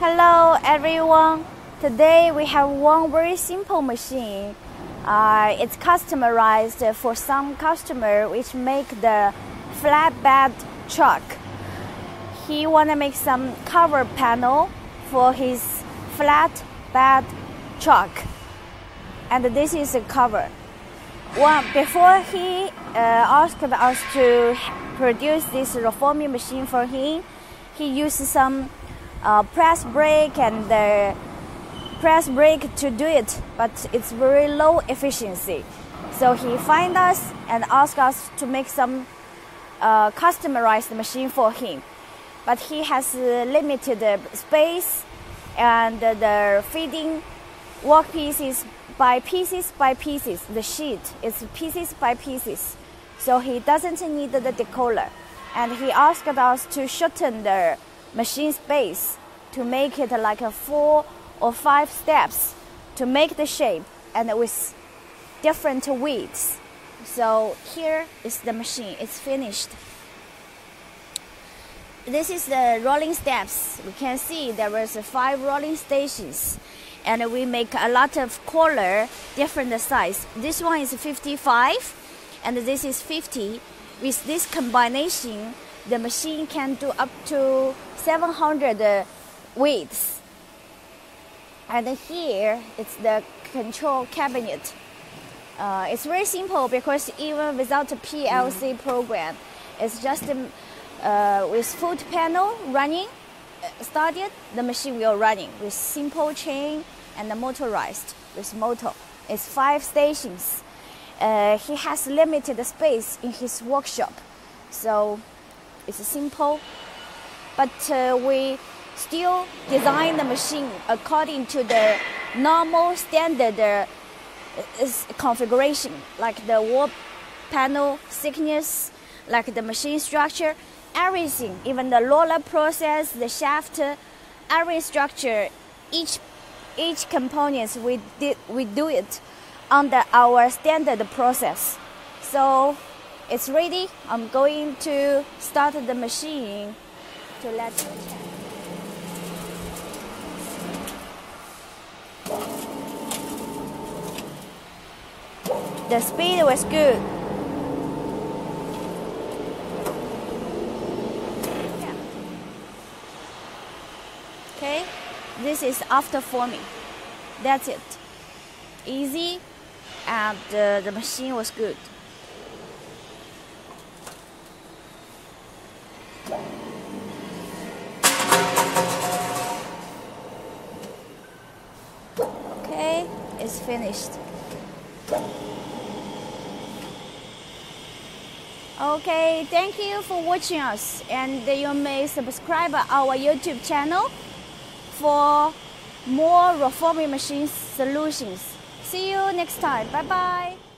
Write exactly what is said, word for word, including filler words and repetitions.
Hello everyone, today we have one very simple machine. Uh, it's customized for some customer which make the flatbed truck. He want to make some cover panel for his flatbed truck, and this is a cover. Well, before he uh, asked us to produce this reforming machine for him, he used some Uh, press brake and the press brake to do it, but it's very low efficiency. So he find us and asked us to make some uh, customized machine for him. But he has uh, limited uh, space, and uh, the feeding work pieces by pieces by pieces. The sheet is pieces by pieces, so he doesn't need the decoller. And he asked us to shorten the machine space to make it like a four or five steps to make the shape, and with different widths. So here is the machine, it's finished. This is the rolling steps. We can see there was five rolling stations, and we make a lot of color, different size. This one is fifty-five and this is fifty. With this combination, the machine can do up to seven hundred uh, widths. And here it's the control cabinet. Uh, it's very simple, because even without a P L C program, it's just um, uh, with foot panel running, uh, started, the machine will running with simple chain and the motorized with motor. It's five stations. Uh, he has limited space in his workshop, so it's simple, but uh, we still design the machine according to the normal standard uh, configuration, like the wall panel thickness, like the machine structure, everything, even the roller process, the shaft, every structure, each each components we did we do it under our standard process. So it's ready. I'm going to start the machine to let it check. The speed was good. Yeah. Okay, this is after forming. That's it. Easy, and uh, the machine was good. Okay, it's finished. Okay, thank you for watching us, and you may subscribe our YouTube channel for more reforming machine solutions. See you next time. Bye bye.